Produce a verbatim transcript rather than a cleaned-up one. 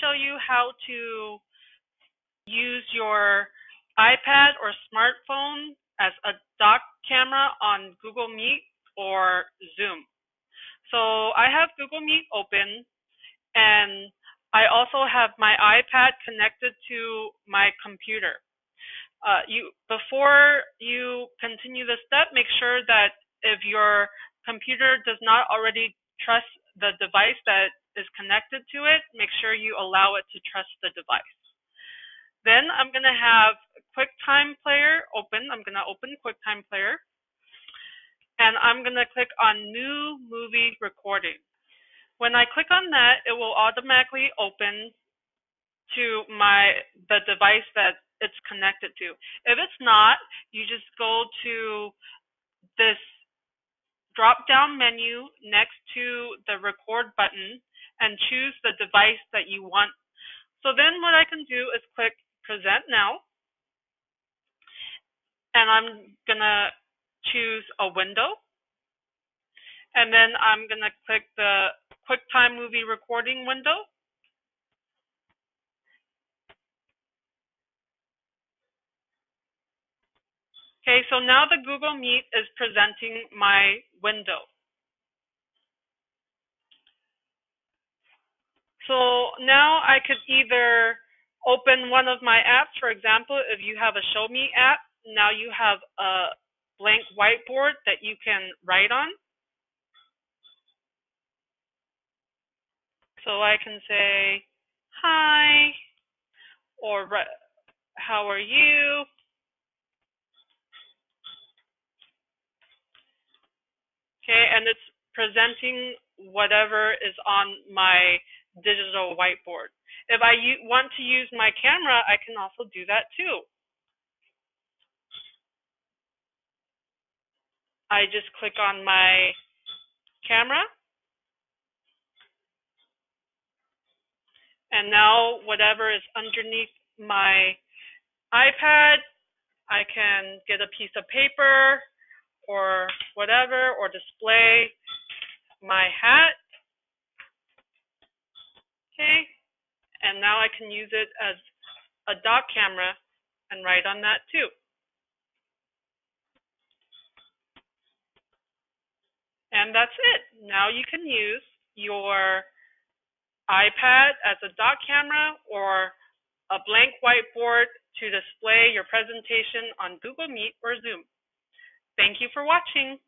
show you how to use your iPad or smartphone as a dock camera on Google Meet or Zoom. So I have Google Meet open, and I also have my iPad connected to my computer. Uh, you, before you continue the step, make sure that if your computer does not already trust the device that is connected to it, make sure you allow it to trust the device. Then I'm going to have QuickTime Player open. I'm going to open QuickTime Player, and I'm going to click on New Movie Recording. When I click on that, it will automatically open to my the device that it's connected to. If it's not, you just go to this drop-down menu next to the record button and choose the device that you want. So then what I can do is click Present Now, and I'm gonna choose a window, and then I'm gonna click the QuickTime Movie Recording window, okay. So now the Google Meet is presenting my window. So now I could either open one of my apps. For example, if you have a Show Me app, now you have a blank whiteboard that you can write on. So I can say, hi, or how are you? Okay, and it's presenting whatever is on my digital whiteboard. If I want to use my camera, I can also do that too. I just click on my camera, and now whatever is underneath my iPad, I can get a piece of paper or whatever, or display my hat. Okay, and now I can use it as a dock camera and write on that too. And that's it. Now you can use your iPad as a dock camera or a blank whiteboard to display your presentation on Google Meet or Zoom. Thank you for watching.